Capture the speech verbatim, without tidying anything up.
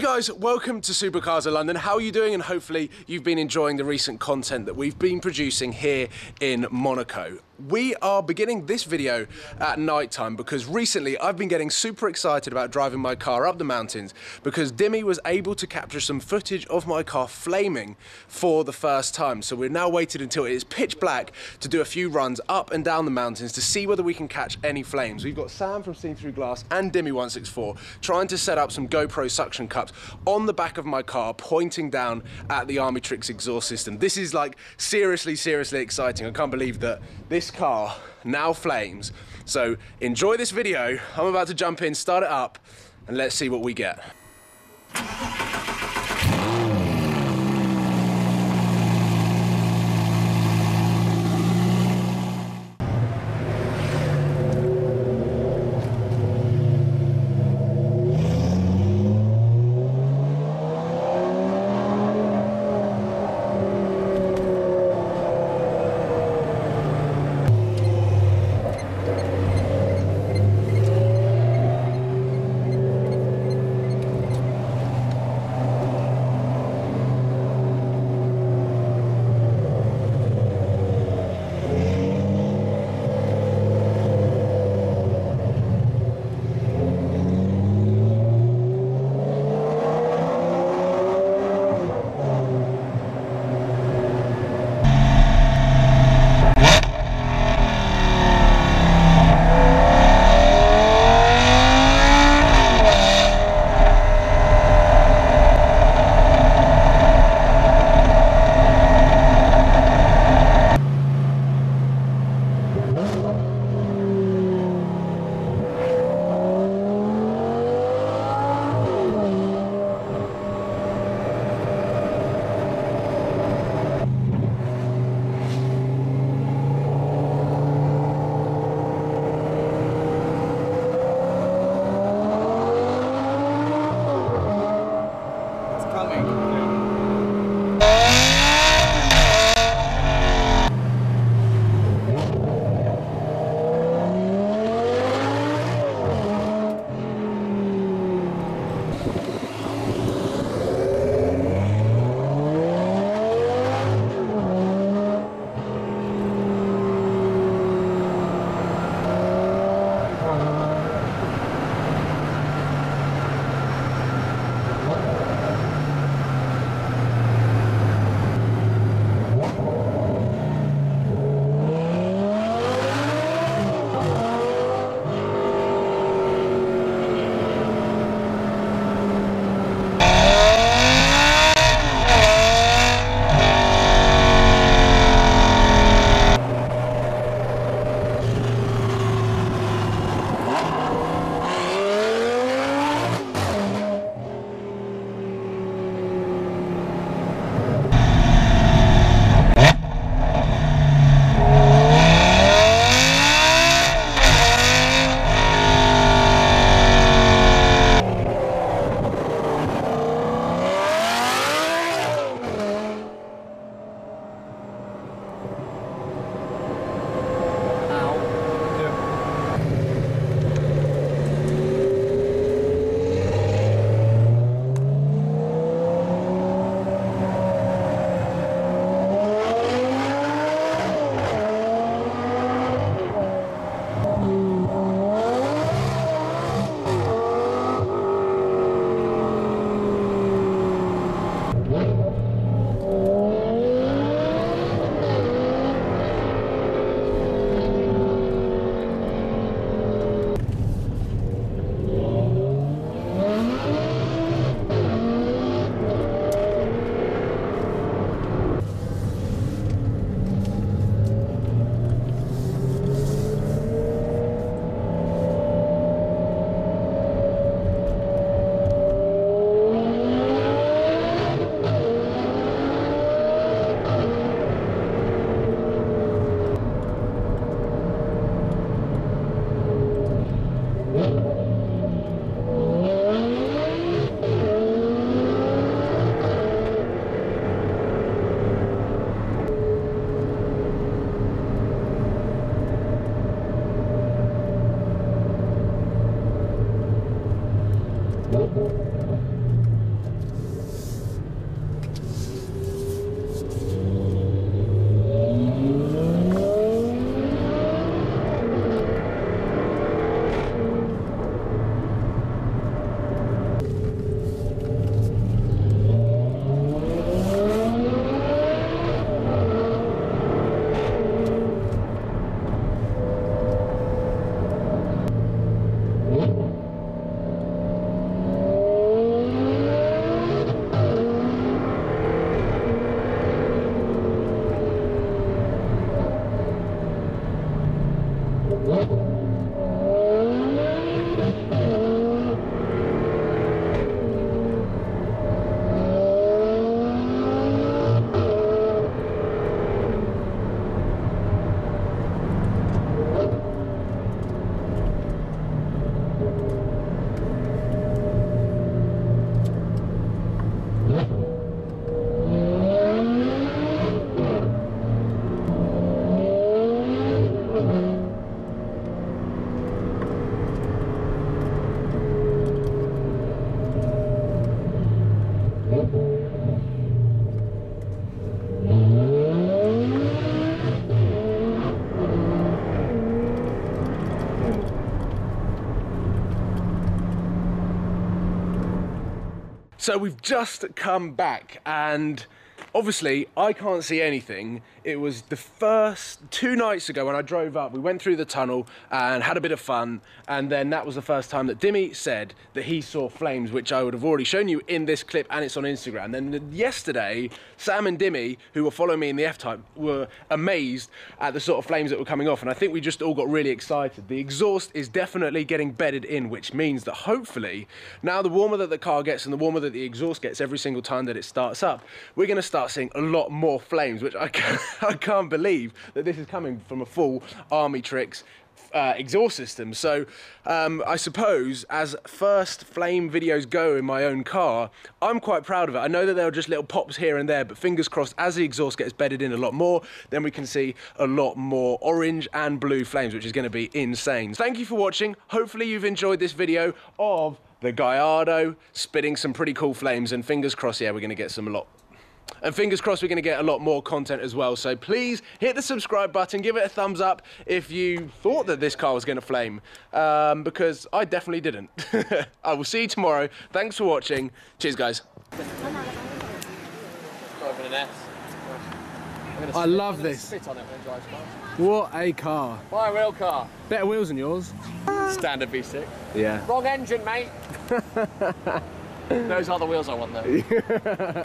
Hey guys, welcome to Supercars of London. How are you doing? And hopefully you've been enjoying the recent content that we've been producing here in Monaco. We are beginning this video at night time because recently I've been getting super excited about driving my car up the mountains because Dimmy was able to capture some footage of my car flaming for the first time. So we're now waited until it is pitch black to do a few runs up and down the mountains to see whether we can catch any flames. We've got Sam from See Through Glass and Dimmy one six four trying to set up some GoPro suction cups on the back of my car pointing down at the Armytrix exhaust system. This is like seriously, seriously exciting. I can't believe that this car now flames. So enjoy this video. I'm about to jump in, start it up, and let's see what we get. Thank you. So we've just come back, and obviously I can't see anything. It was the first two nights ago when I drove up, we went through the tunnel and had a bit of fun, and then that was the first time that Dimmy said that he saw flames, which I would have already shown you in this clip, and it's on Instagram. Then yesterday, Sam and Dimmy, who were following me in the F-Type, were amazed at the sort of flames that were coming off, and I think we just all got really excited. The exhaust is definitely getting bedded in, which means that hopefully, now the warmer that the car gets and the warmer that the exhaust gets every single time that it starts up, we're gonna start seeing a lot more flames, which I can't, I can't believe that this is coming from a full Armytrix uh, exhaust system. So um, I suppose as first flame videos go in my own car, I'm quite proud of it. I know that there are just little pops here and there, but fingers crossed as the exhaust gets bedded in a lot more, then we can see a lot more orange and blue flames, which is going to be insane. Thank you for watching. Hopefully you've enjoyed this video of the Gallardo spitting some pretty cool flames, and fingers crossed, yeah, we're going to get some a lot. And fingers crossed we're going to get a lot more content as well. So please hit the subscribe button, give it a thumbs up if you thought that this car was going to flame. Um, because I definitely didn't. I will see you tomorrow. Thanks for watching. Cheers, guys. I love this. What a car. My real car. Better wheels than yours. Standard V six. Yeah. Wrong engine, mate. Those are the wheels I want, though.